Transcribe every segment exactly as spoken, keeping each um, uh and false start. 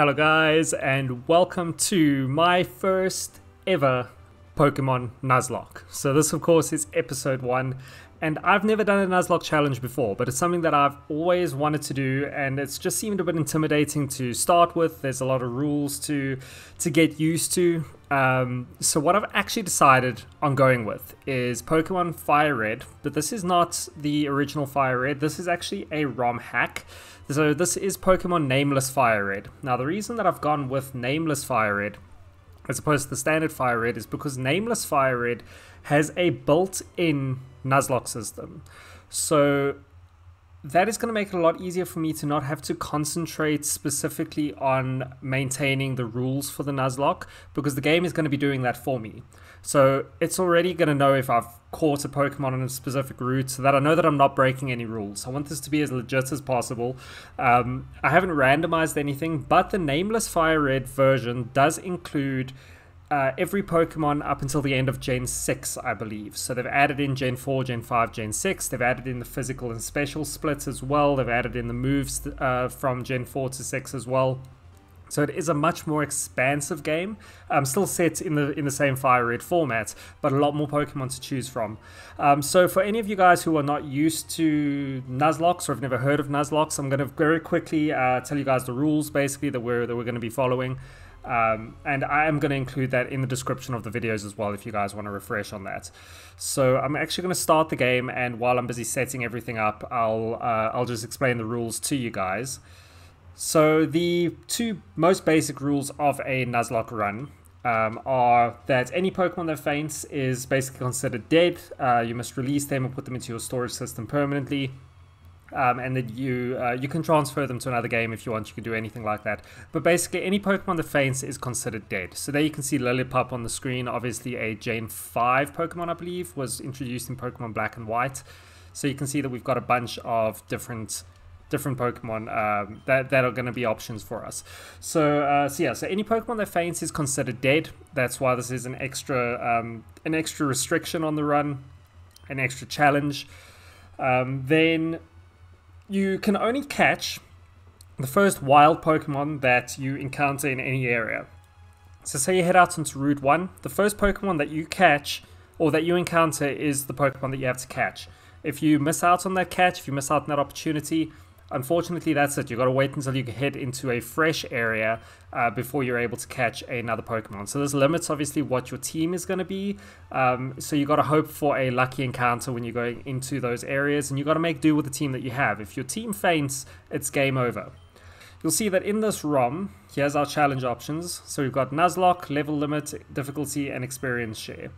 Hello guys, and welcome to my first ever Pokemon Nuzlocke. So this of course is episode one, and I've never done a Nuzlocke challenge before, but it's something that I've always wanted to do, and it's just seemed a bit intimidating to start with. There's a lot of rules to to get used to. Um, so what I've actually decided on going with is Pokemon Fire Red, but this is not the original Fire Red. This is actually a ROM hack. So this is Pokemon Nameless Fire Red. Now the reason that I've gone with Nameless Fire Red as opposed to the standard Fire Red is because Nameless Fire Red has a built-in Nuzlocke system. So that is going to make it a lot easier for me to not have to concentrate specifically on maintaining the rules for the Nuzlocke, because the game is going to be doing that for me. So it's already going to know if I've caught a Pokemon on a specific route, so that I know that I'm not breaking any rules. I want this to be as legit as possible. Um, I haven't randomized anything, but the Nameless Fire Red version does include Uh, every Pokemon up until the end of Gen six, I believe. So they've added in Gen four, Gen five, Gen six. They've added in the physical and special splits as well. They've added in the moves uh, from Gen four to six as well. So it is a much more expansive game. Um, still set in the in the same Fire Red format, but a lot more Pokemon to choose from. Um, so for any of you guys who are not used to Nuzlocke or have never heard of Nuzlocke, I'm going to very quickly uh, tell you guys the rules basically that we're that we're going to be following. Um, and I am going to include that in the description of the videos as well if you guys want to refresh on that. So I'm actually going to start the game, and while I'm busy setting everything up, I'll, uh, I'll just explain the rules to you guys. So the two most basic rules of a Nuzlocke run um, are that any Pokemon that faints is basically considered dead. Uh, you must release them and put them into your storage system permanently. Um, and then you uh, you can transfer them to another game if you want. You can do anything like that. But basically, any Pokemon that faints is considered dead. So there you can see Lillipup on the screen. Obviously, a Gen five Pokemon, I believe, was introduced in Pokemon Black and White. So you can see that we've got a bunch of different different Pokemon um, that, that are going to be options for us. So, uh, so yeah, so any Pokemon that faints is considered dead. That's why this is an extra, um, an extra restriction on the run, an extra challenge. Um, then you can only catch the first wild Pokemon that you encounter in any area. So say you head out onto Route one, the first Pokemon that you catch or that you encounter is the Pokemon that you have to catch. If you miss out on that catch, if you miss out on that opportunity, unfortunately that's it. You've got to wait until you head into a fresh area uh, before you're able to catch another Pokemon. So this limits obviously what your team is going to be. Um, so you've got to hope for a lucky encounter when you're going into those areas, and you've got to make do with the team that you have. If your team faints, it's game over. You'll see that in this ROM, here's our challenge options. So we've got Nuzlocke, level limit, difficulty, and experience share.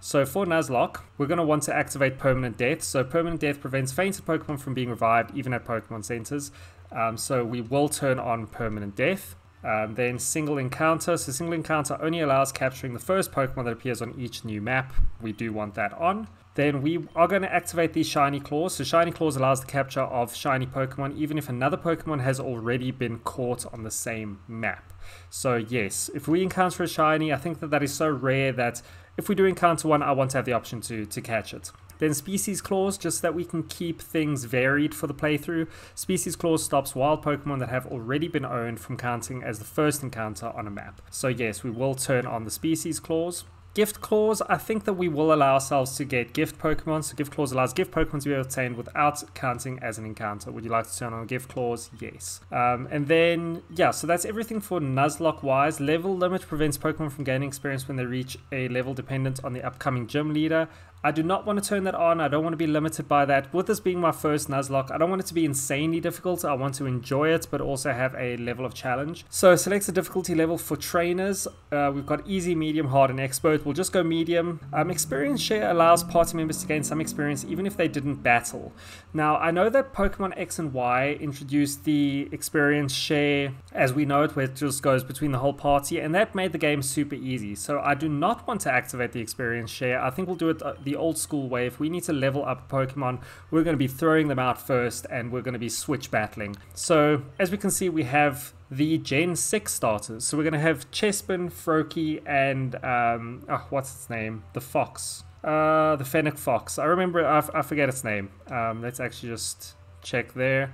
So for Nuzlocke, we're going to want to activate Permanent Death. So Permanent Death prevents fainted Pokemon from being revived, even at Pokemon Centers. Um, so we will turn on Permanent Death. Um, then Single Encounter. So Single Encounter only allows capturing the first Pokemon that appears on each new map. We do want that on. Then we are going to activate the Shiny Clause. So Shiny Clause allows the capture of Shiny Pokemon, even if another Pokemon has already been caught on the same map. So yes, if we encounter a Shiny, I think that that is so rare that if we do encounter one, I want to have the option to, to catch it. Then Species Clause, just so that we can keep things varied for the playthrough. Species Clause stops wild Pokemon that have already been owned from counting as the first encounter on a map. So yes, we will turn on the Species Clause. Gift Clause, I think that we will allow ourselves to get gift Pokemon. So Gift Clause allows gift Pokemon to be obtained without counting as an encounter. Would you like to turn on Gift Clause? Yes. Um, and then, yeah, so that's everything for Nuzlocke-wise. Level limit prevents Pokemon from gaining experience when they reach a level dependent on the upcoming gym leader. I do not want to turn that on. I don't want to be limited by that. With this being my first Nuzlocke, I don't want it to be insanely difficult. I want to enjoy it, but also have a level of challenge. So select the difficulty level for trainers. Uh, we've got easy, medium, hard, and expert. We'll just go medium. Um, experience share allows party members to gain some experience even if they didn't battle. Now, I know that Pokemon X and Y introduced the experience share as we know it, where it just goes between the whole party, and that made the game super easy. So I do not want to activate the experience share. I think we'll do it the the old school way. If we need to level up Pokemon, we're going to be throwing them out first, and we're going to be switch battling. So as we can see, we have the Gen six starters. So we're going to have Chespin, Froakie, and um oh, what's its name, the fox, uh the fennec fox. I remember I, I forget its name. Um let's actually just check there.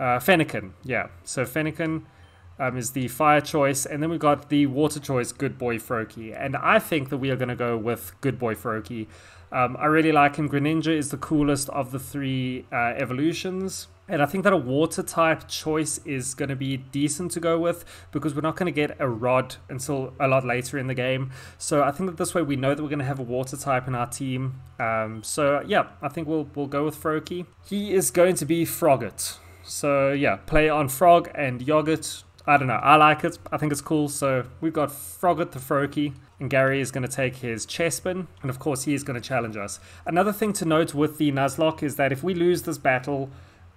uh Fennekin. Yeah, so Fennekin. um, is the fire choice, and then we've got the water choice, Good Boy Froakie. And I think that we are going to go with Good Boy Froakie. Um, I really like him. Greninja is the coolest of the three uh, evolutions. And I think that a water type choice is going to be decent to go with, because we're not going to get a rod until a lot later in the game. So I think that this way we know that we're going to have a water type in our team. Um, so yeah, I think we'll, we'll go with Froakie. He is going to be Froggit. So yeah, play on frog and yogurt. I don't know. I like it. I think it's cool. So we've got Froggit the Froakie. And Gary is going to take his Chespin, and of course he is going to challenge us. Another thing to note with the Nuzlocke is that if we lose this battle,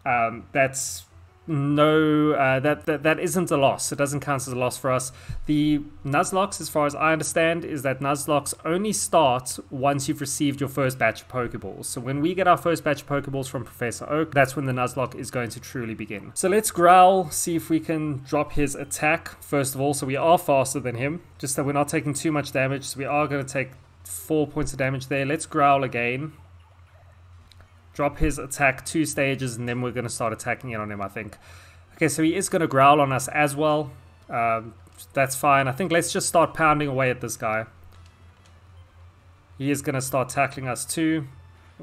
um, that's no, uh, that, that that isn't a loss. It doesn't count as a loss for us. The Nuzlocke's, as far as I understand, is that Nuzlocke's only start once you've received your first batch of Pokeballs. So when we get our first batch of Pokeballs from Professor Oak, that's when the Nuzlocke is going to truly begin. So let's Growl, see if we can drop his attack, first of all. So we are faster than him, just that we're not taking too much damage. So we are going to take four points of damage there. Let's Growl again. Drop his attack two stages, and then we're going to start attacking in on him, I think. Okay, so he is going to growl on us as well. Um, that's fine. I think let's just start pounding away at this guy. He is going to start tackling us too.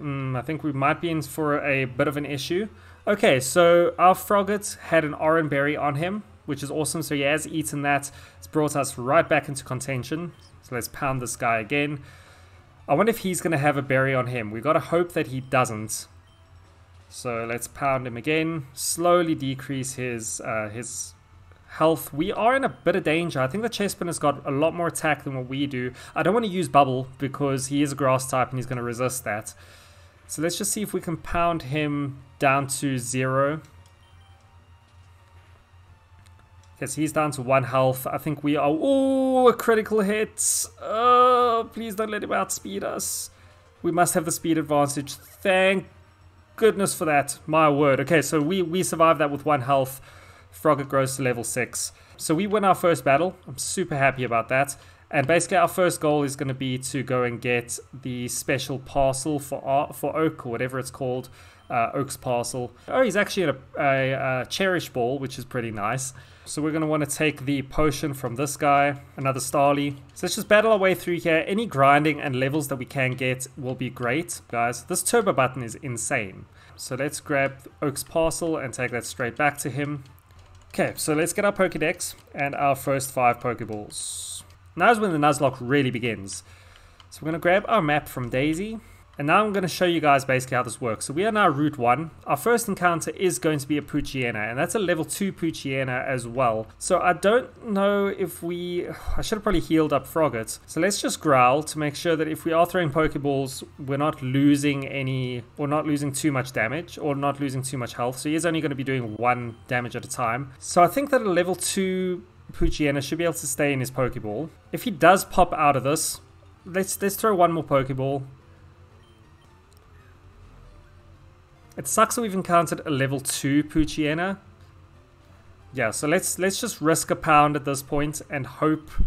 Mm, I think we might be in for a bit of an issue. Okay, so our Froggit had an Oran Berry on him, which is awesome. So he has eaten that. It's brought us right back into contention. So let's pound this guy again. I wonder if he's going to have a berry on him. We've got to hope that he doesn't. So let's pound him again. Slowly decrease his uh, his health. We are in a bit of danger. I think the Chespin has got a lot more attack than what we do. I don't want to use Bubble because he is a grass type and he's going to resist that. So let's just see if we can pound him down to zero. Because he's down to one health. I think we are... Oh, a critical hit. Oh, please don't let him outspeed us. We must have the speed advantage. Thank goodness for that. My word. Okay, so we, we survived that with one health. Froggit grows to level six. So we win our first battle. I'm super happy about that. And basically our first goal is going to be to go and get the special parcel for, our, for Oak, or whatever it's called. Uh, Oak's parcel. Oh, he's actually in a, a, a Cherish Ball, which is pretty nice. So we're going to want to take the potion from this guy, another Starly. So let's just battle our way through here. Any grinding and levels that we can get will be great, guys. This turbo button is insane. So let's grab Oak's parcel and take that straight back to him. Okay, so let's get our Pokedex and our first five Pokeballs. Now is when the Nuzlocke really begins. So we're going to grab our map from Daisy. And now I'm going to show you guys basically how this works. So we are now Route one. Our first encounter is going to be a Poochyena, and that's a level two Poochyena as well. So I don't know if we... I should have probably healed up Froggit. So let's just Growl to make sure that if we are throwing Pokeballs, we're not losing any... or not losing too much damage, or not losing too much health. So he is only going to be doing one damage at a time. So I think that a level two Poochyena should be able to stay in his Pokeball. If he does pop out of this, let's, let's throw one more Pokeball. It sucks that we've encountered a level two Poochyena. Yeah, so let's let's just risk a pound at this point and hope. I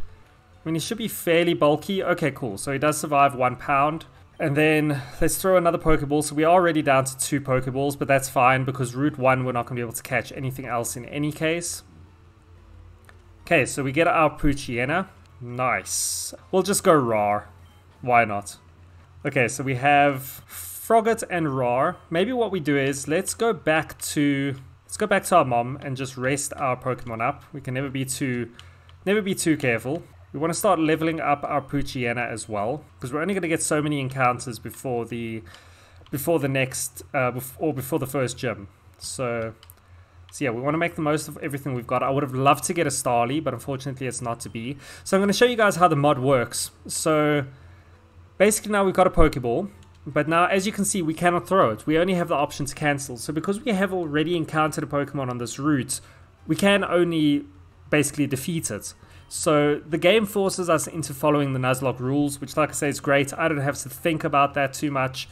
mean, he should be fairly bulky. Okay, cool. So he does survive one pound. And then let's throw another Pokeball. So we are already down to two Pokeballs, but that's fine because Route one, we're not going to be able to catch anything else in any case. Okay, so we get our Poochyena. Nice. We'll just go Rar. Why not? Okay, so we have... Froggit and Rar. Maybe what we do is let's go back to let's go back to our mom and just rest our Pokemon up. We can never be too never be too careful. We want to start leveling up our Poochyena as well, because we're only going to get so many encounters before the before the next uh, or before the first gym. So, so yeah, we want to make the most of everything we've got. I would have loved to get a Starly, but unfortunately, it's not to be. So I'm going to show you guys how the mod works. So basically, now we've got a Pokeball. But now, as you can see, we cannot throw it. We only have the option to cancel. So because we have already encountered a Pokemon on this route, we can only basically defeat it. So the game forces us into following the Nuzlocke rules, which, like I say, is great. I don't have to think about that too much.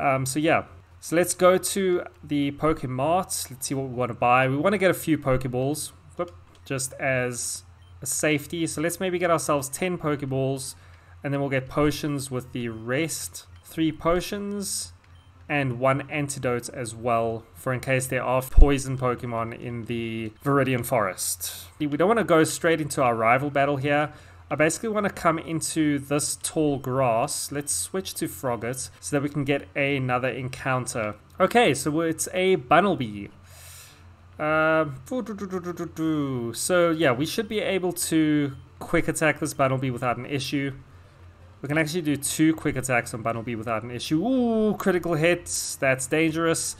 Um, so yeah. So let's go to the Pokemart. Let's see what we want to buy. We want to get a few Pokeballs, just as a safety. So let's maybe get ourselves ten Pokeballs, and then we'll get potions with the rest. Three potions, and one antidote as well for in case there are poison Pokemon in the Viridian Forest. We don't want to go straight into our rival battle here. I basically want to come into this tall grass. Let's switch to Froggit so that we can get another encounter. Okay, so it's a Bunnelby. Uh, so yeah, we should be able to quick attack this Bunnelby without an issue. We can actually do two quick attacks on Bunnelby without an issue. Ooh, critical hits. That's dangerous.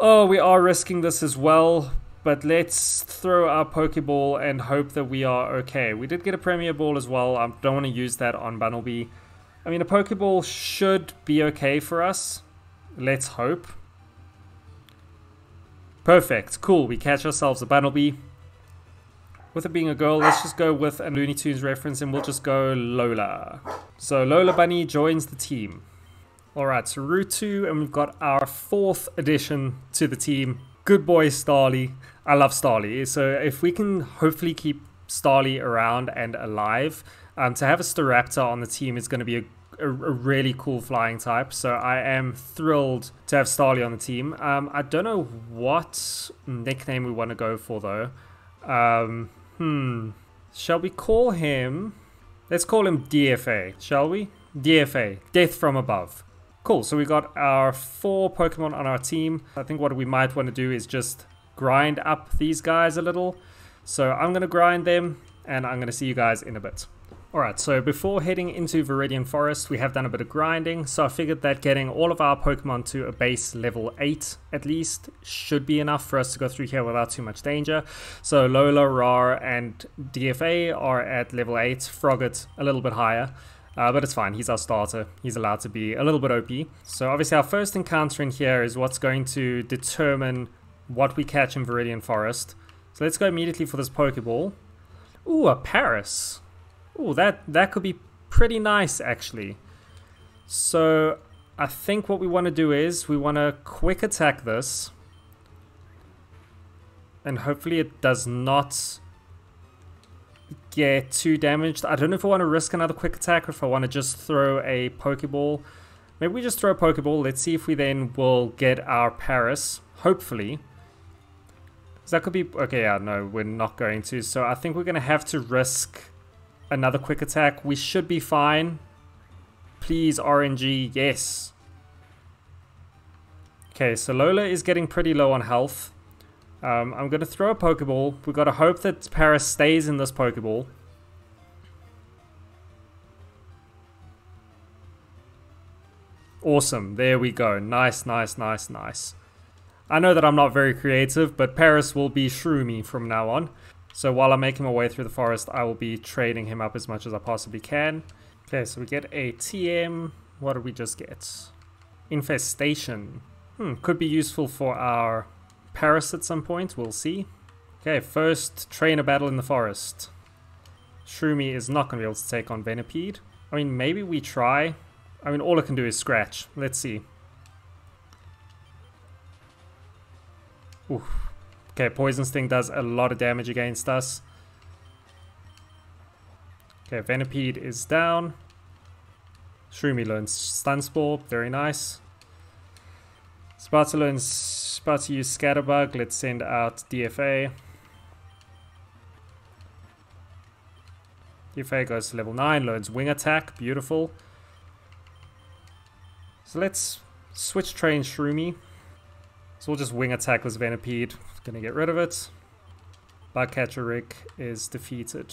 Oh, we are risking this as well. But let's throw our Pokeball and hope that we are okay. We did get a Premier Ball as well. I don't want to use that on Bunnelby. I mean, a Pokeball should be okay for us. Let's hope. Perfect. Cool. We catch ourselves a Bunnelby. With it being a girl, let's just go with a Looney Tunes reference and we'll just go Lola. So Lola Bunny joins the team. Alright, so Route two, and we've got our fourth addition to the team. Good boy, Starly. I love Starly, so if we can hopefully keep Starly around and alive, um, to have a Staraptor on the team is going to be a, a, a really cool flying type, so I am thrilled to have Starly on the team. Um, I don't know what nickname we want to go for though. Um, hmm, shall we call him, let's call him D F A, shall we? D F A, Death From Above. Cool, so we got our four Pokemon on our team. I think what we might want to do is just grind up these guys a little. So I'm going to grind them and I'm going to see you guys in a bit. Alright, so before heading into Viridian Forest, we have done a bit of grinding. So I figured that getting all of our Pokemon to a base level eight, at least, should be enough for us to go through here without too much danger. So Lola, Rar, and D F A are at level eight. Froggit a little bit higher. Uh, but it's fine, he's our starter. He's allowed to be a little bit O P. So obviously our first encounter in here is what's going to determine what we catch in Viridian Forest. So let's go immediately for this Pokeball. Ooh, a Paris. Ooh, that, that could be pretty nice actually. So I think what we want to do is we want to quick attack this. And hopefully it does not get too damaged. I don't know if I want to risk another quick attack or if I want to just throw a Pokeball. Maybe we just throw a Pokeball. Let's see if we then will get our Paris. Hopefully. Because that could be... Okay, yeah, no, we're not going to. So I think we're going to have to risk another quick attack. We should be fine. Please, R N G. Yes. Okay, so Lola is getting pretty low on health. Um, I'm going to throw a Pokeball. We've got to hope that Paris stays in this Pokeball. Awesome. There we go. Nice, nice, nice, nice. I know that I'm not very creative, but Paris will be Shroomy from now on. So while I make him my way through the forest, I will be trading him up as much as I possibly can. Okay, so we get a T M. What did we just get? Infestation. Hmm, could be useful for our Paris at some point, we'll see. Okay, first trainer battle in the forest. Shroomy is not going to be able to take on Venipede. I mean, maybe we try. I mean, all it can do is scratch. Let's see. Oof. Okay, Poison Sting does a lot of damage against us. Okay, Venipede is down. Shroomy learns Stun Spore, very nice. Sparta learns Sparta use Scatterbug, let's send out D F A. D F A goes to level nine, learns Wing Attack, beautiful. So let's switch train Shroomy. So we'll just Wing Attack this Venipede. Gonna get rid of it. Bugcatcher Rick is defeated.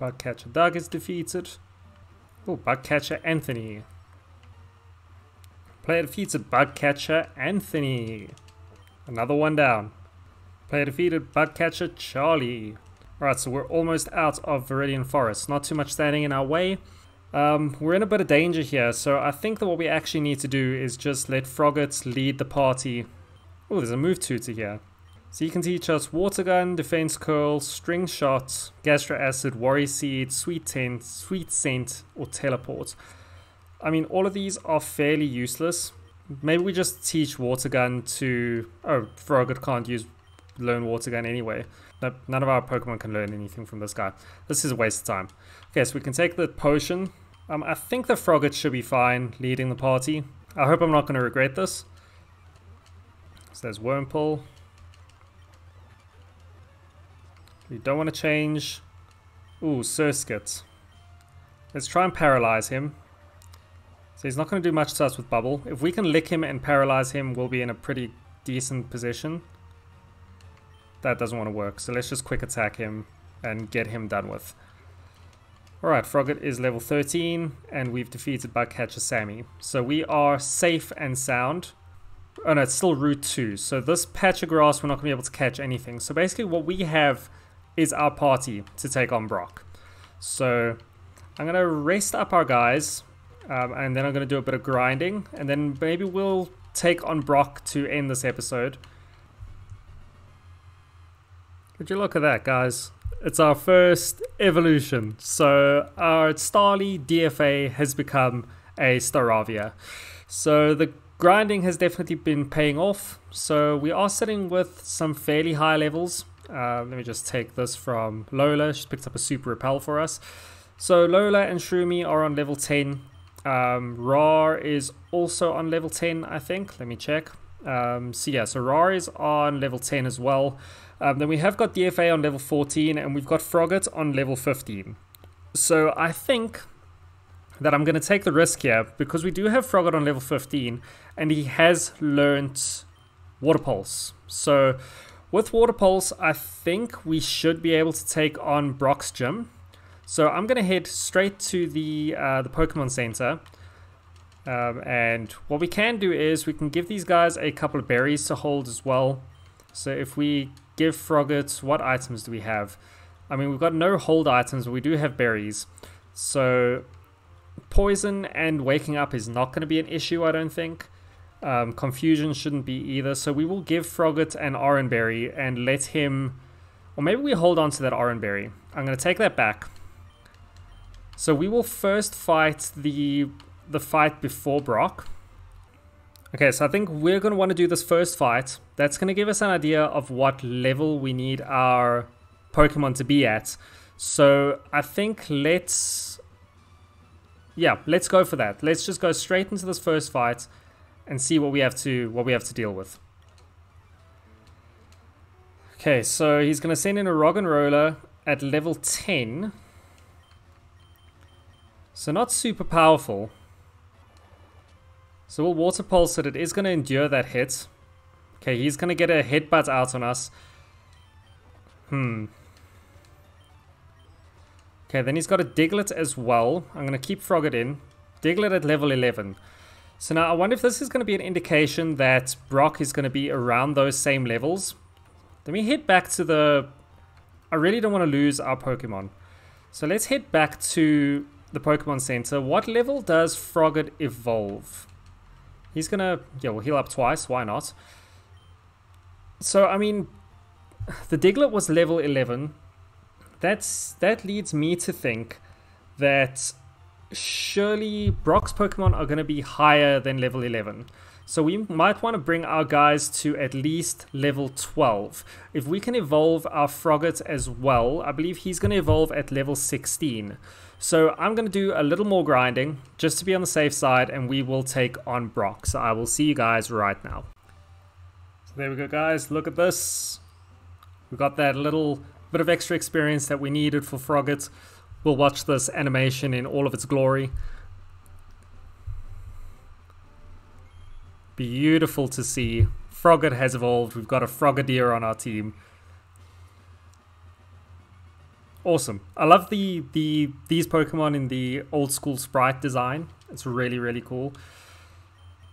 Bugcatcher Doug is defeated. Oh, Bugcatcher Anthony. Player defeated Bugcatcher Anthony. Another one down. Player defeated Bugcatcher Charlie. Alright, so we're almost out of Viridian Forest. Not too much standing in our way. Um, we're in a bit of danger here, so I think that what we actually need to do is just let Froggit lead the party. Oh, there's a move tutor here. So you can teach us Water Gun, Defense Curl, String Shot, Gastro Acid, Worry Seed, Sweet Scent, Sweet Scent, or Teleport. I mean, all of these are fairly useless. Maybe we just teach Water Gun to... Oh, Froggit can't use learn Water Gun anyway. Nope, none of our Pokemon can learn anything from this guy. This is a waste of time. Okay, so we can take the Potion. Um, I think the Froggit should be fine leading the party. I hope I'm not going to regret this. So there's Wurmple. We don't want to change. Ooh, Surskit. Let's try and paralyze him. So he's not going to do much to us with Bubble. If we can lick him and paralyze him, we'll be in a pretty decent position. That doesn't want to work. So let's just quick attack him and get him done with. Alright, Froggit is level thirteen and we've defeated Bugcatcher Sammy. So we are safe and sound. Oh no, it's still route two. So this patch of grass, we're not going to be able to catch anything. So basically what we have is our party to take on Brock. So I'm going to rest up our guys. Um, and then I'm going to do a bit of grinding. And then maybe we'll take on Brock to end this episode. Would you look at that, guys? It's our first evolution. So our Starly D F A has become a Staravia. So the grinding has definitely been paying off. So we are sitting with some fairly high levels. Uh, let me just take this from Lola. She's picked up a super repel for us. So Lola and Shroomy are on level ten. Um, Rar is also on level ten, I think. Let me check. Um, so yeah, so Rar is on level ten as well. Um, then we have got D F A on level fourteen and we've got Froggit on level fifteen. So I think that I'm going to take the risk here because we do have Froggit on level fifteen and he has learnt Water Pulse. So with Water Pulse, I think we should be able to take on Brock's gym. So I'm going to head straight to the uh, the Pokemon Center. Um, and what we can do is we can give these guys a couple of berries to hold as well. So if we give Froggit, what items do we have? I mean, we've got no hold items, but we do have berries. So poison and waking up is not going to be an issue, I don't think. Um, confusion shouldn't be either. So we will give Froggit an Oran Berry and let him... Or maybe we hold on to that Oran Berry. I'm going to take that back. So we will first fight the the fight before Brock. Okay, so I think we're going to want to do this first fight. That's going to give us an idea of what level we need our Pokemon to be at. So I think let's... Yeah, let's go for that. Let's just go straight into this first fight and see what we have to what we have to deal with. Okay, so he's going to send in a Roggenrola at level ten. So not super powerful. So we'll Water Pulse it. It is going to endure that hit. Okay, he's going to get a headbutt out on us. Hmm. Okay, then he's got a Diglett as well. I'm going to keep Froggit in. Diglett at level eleven. So now I wonder if this is going to be an indication that Brock is going to be around those same levels. Let me head back to the... I really don't want to lose our Pokemon. So let's head back to... the Pokemon Center. What level does Froggit evolve? He's gonna, yeah, we'll heal up twice, why not? So I mean, the Diglett was level eleven. That's that leads me to think that surely Brock's Pokemon are gonna be higher than level eleven. So we might want to bring our guys to at least level twelve. If we can evolve our Froggit as well, I believe he's going to evolve at level sixteen. So I'm going to do a little more grinding just to be on the safe side and we will take on Brock. So I will see you guys right now. So there we go, guys. Look at this. We got that little bit of extra experience that we needed for Froggit. We'll watch this animation in all of its glory. Beautiful to see. Froggit has evolved. We've got a Frogadier on our team. Awesome. I love the the these Pokemon in the old school sprite design. It's really, really cool.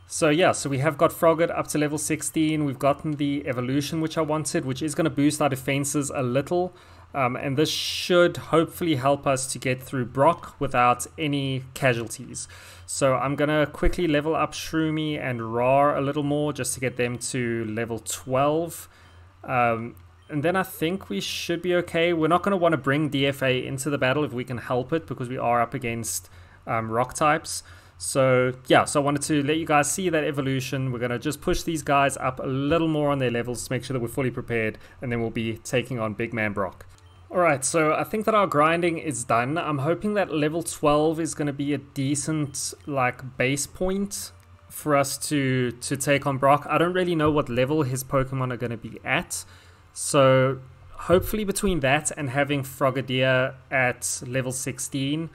So yeah, so we have got Froggit up to level sixteen. We've gotten the evolution which I wanted, which is going to boost our defenses a little. Um, and this should hopefully help us to get through Brock without any casualties. So I'm going to quickly level up Shroomy and Rar a little more just to get them to level twelve. Um, and then I think we should be okay. We're not going to want to bring D F A into the battle if we can help it because we are up against um, rock types. So yeah, so I wanted to let you guys see that evolution. We're going to just push these guys up a little more on their levels to make sure that we're fully prepared. And then we'll be taking on Big Man Brock. Alright, so I think that our grinding is done. I'm hoping that level twelve is going to be a decent, like, base point for us to to take on Brock. I don't really know what level his Pokemon are going to be at, so hopefully between that and having Frogadier at level sixteen,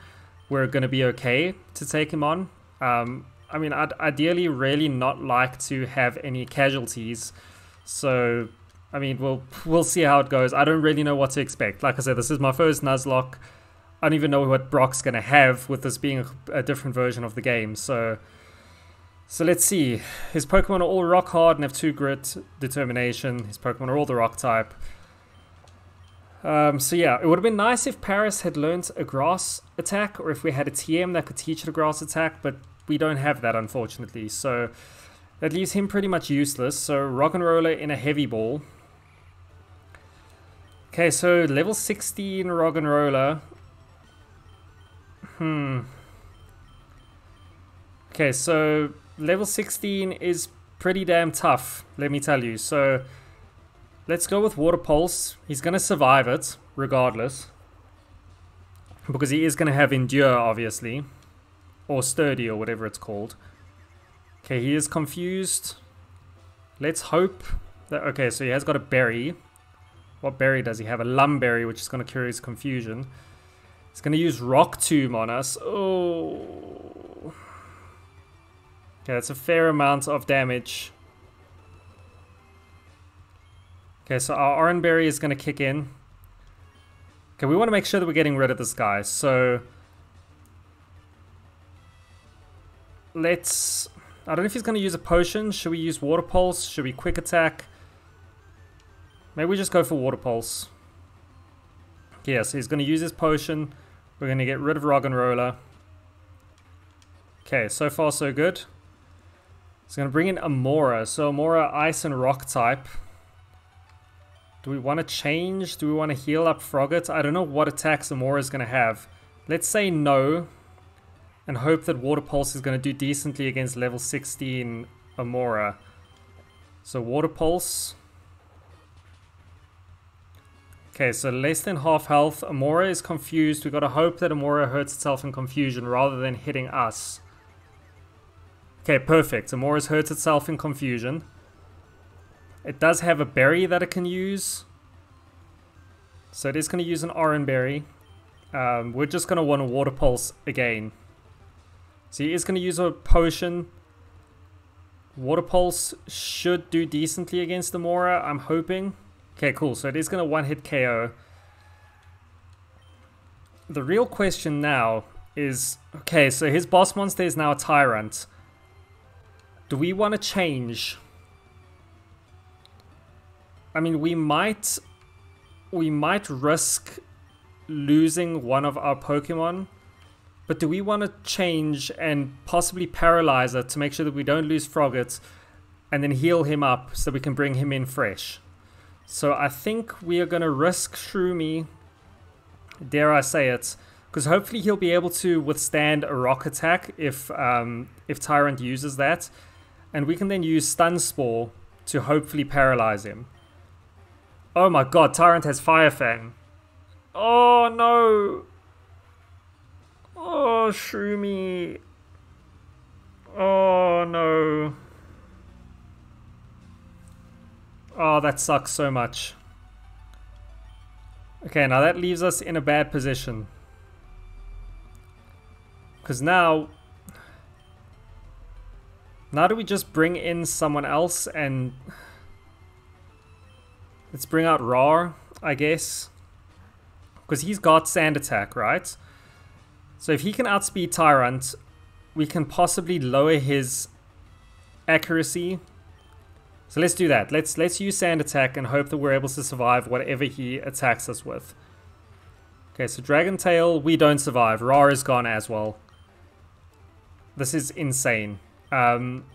we're going to be okay to take him on. Um, I mean, I'd ideally really not like to have any casualties, so I mean, we'll we'll see how it goes. I don't really know what to expect. Like I said, this is my first Nuzlocke. I don't even know what Brock's going to have, with this being a, a different version of the game, so... So let's see. His Pokemon are all rock hard and have two grit, determination. His Pokemon are all the rock type. Um, so yeah, it would have been nice if Paris had learnt a grass attack, or if we had a T M that could teach it a grass attack, but we don't have that, unfortunately. So that leaves him pretty much useless. So Rock and Roller in a Heavy Ball. Okay, so level sixteen Rock and Roller. Hmm. Okay, so level sixteen is pretty damn tough, let me tell you. So let's go with Water Pulse. He's going to survive it, regardless, because he is going to have Endure, obviously. Or Sturdy, or whatever it's called. Okay, he is confused. Let's hope that... Okay, so he has got a berry. What berry does he have? A Lumberry, which is going to cure his confusion. He's going to use Rock Tomb on us. Oh... Okay, that's a fair amount of damage. Okay, so our Oran Berry is going to kick in. Okay, we want to make sure that we're getting rid of this guy, so... Let's... I don't know if he's going to use a potion. Should we use Water Pulse? Should we Quick Attack? Maybe we just go for Water Pulse. Yeah, so he's going to use his potion. We're going to get rid of Roggenrola. Okay, so far so good. It's going to bring in Amora. So Amora, Ice and Rock type. Do we want to change? Do we want to heal up Froggit? I don't know what attacks Amora is going to have. Let's say no. And hope that Water Pulse is going to do decently against level sixteen Amora. So Water Pulse. Okay, so less than half health. Amora is confused. We've got to hope that Amora hurts itself in confusion rather than hitting us. Okay, perfect. Amora's hurt itself in confusion. It does have a berry that it can use. So it is going to use an Oran Berry. Um, we're just going to want a Water Pulse again. So he is going to use a potion. Water Pulse should do decently against Amora, I'm hoping. Okay, cool. So it is going to one-hit K O. The real question now is... Okay, so his boss monster is now a Tyrant. Do we want to change? I mean, we might, we might risk losing one of our Pokemon, but do we want to change and possibly paralyze it to make sure that we don't lose Froggit, and then heal him up so we can bring him in fresh? So I think we are going to risk Shroomy, dare I say it, because hopefully he'll be able to withstand a rock attack if um, if Tyrant uses that. And we can then use Stun Spore to hopefully paralyze him. Oh my god, Tyrant has Fire Fang. Oh no. Oh, Shroomy. Oh no. Oh, that sucks so much. Okay, now that leaves us in a bad position. Because now... Now do we just bring in someone else and... Let's bring out Rar, I guess. Because he's got Sand Attack, right? So if he can outspeed Tyrant, we can possibly lower his accuracy. So let's do that. Let's let's use Sand Attack and hope that we're able to survive whatever he attacks us with. Okay, so Dragon Tail, we don't survive. Rar is gone as well. This is insane. Um,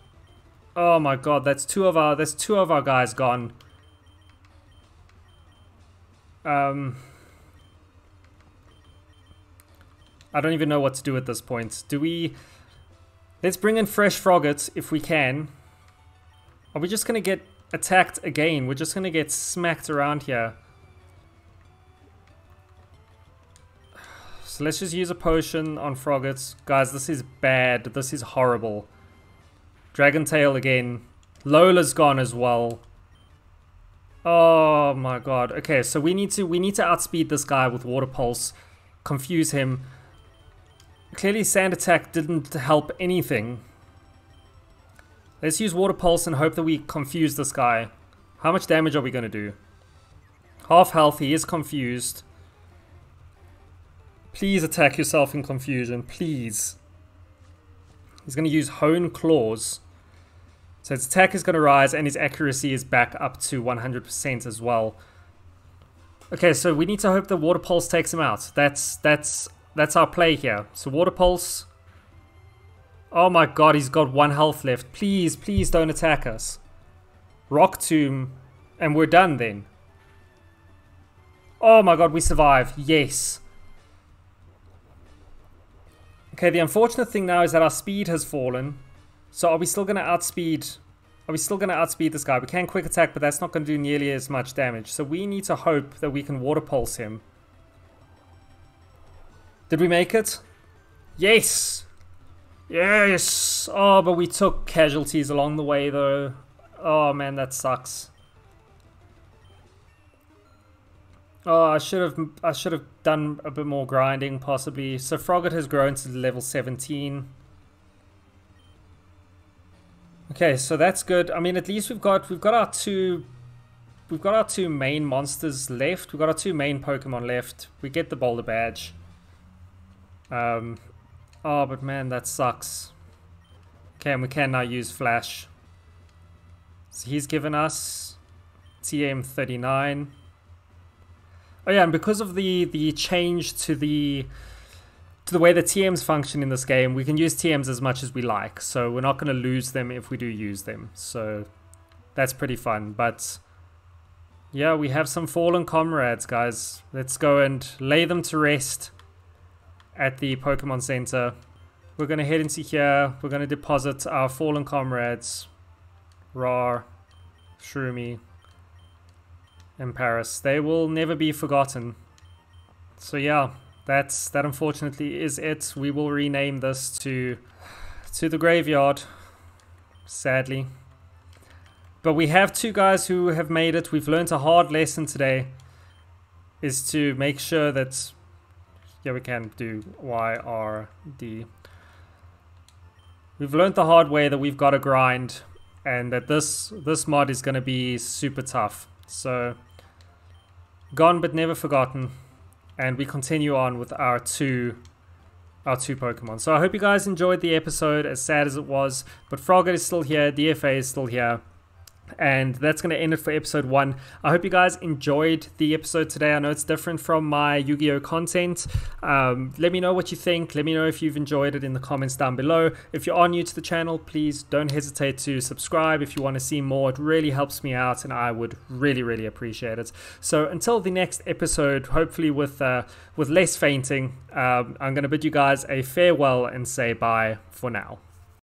oh my god, that's two of our that's two of our guys gone. Um, I don't even know what to do at this point. Do we... Let's bring in fresh Froggit if we can. Are we just going to get attacked again? We're just going to get smacked around here. So let's just use a potion on Froggit. Guys, this is bad. This is horrible. Dragon Tail again. Lola's gone as well. Oh my god. Okay, so we need to we need to outspeed this guy with Water Pulse. Confuse him. Clearly Sand Attack didn't help anything. Let's use Water Pulse and hope that we confuse this guy. How much damage are we going to do? Half health, he is confused. Please attack yourself in confusion, please. He's going to use Hone Claws. So his attack is going to rise and his accuracy is back up to one hundred percent as well. Okay, so we need to hope that Water Pulse takes him out. That's, that's, that's our play here. So Water Pulse. Oh my god, he's got one health left. Please, please don't attack us. Rock Tomb, and we're done then. Oh my god, we survive. Yes. Okay, the unfortunate thing now is that our speed has fallen. So are we still going to outspeed... Are we still going to outspeed this guy? We can quick attack, but that's not going to do nearly as much damage. So we need to hope that we can Water Pulse him. Did we make it? Yes! Yes! Oh, but we took casualties along the way, though. Oh, man, that sucks. Oh, I should have I should have done a bit more grinding, possibly. So Froggit has grown to level seventeen. Okay, so that's good. I mean, at least we've got we've got our two we've got our two main monsters left. We've got our two main Pokemon left. We get the Boulder Badge. Um, oh, but man, that sucks. Okay, and we can now use Flash. So he's given us T M thirty-nine. Oh yeah, and because of the the change to the to the way the T Ms function in this game, we can use T Ms as much as we like. So we're not going to lose them if we do use them. So that's pretty fun. But yeah, we have some fallen comrades, guys. Let's go and lay them to rest at the Pokemon Center. We're going to head into here. We're going to deposit our fallen comrades. Rar, Shroomy, in Paris. They will never be forgotten. So yeah, that's that unfortunately is it. We will rename this to to the graveyard, sadly. But we have two guys who have made it. We've learned a hard lesson today, is to make sure that, yeah, we can do Y R D. We've learned the hard way that we've got to grind and that this this mod is going to be super tough. So gone but never forgotten, and we continue on with our two our two Pokemon. So I hope you guys enjoyed the episode, as sad as it was, but Froggit is still here, D F A is still here, and that's going to end it for episode one. I hope you guys enjoyed the episode today. I know it's different from my Yu-Gi-Oh content. Um, let me know what you think. Let me know if you've enjoyed it in the comments down below. If you are new to the channel, please don't hesitate to subscribe if you want to see more. It really helps me out and I would really really appreciate it. So until the next episode, hopefully with uh, with less fainting, um, I'm going to bid you guys a farewell and say bye for now.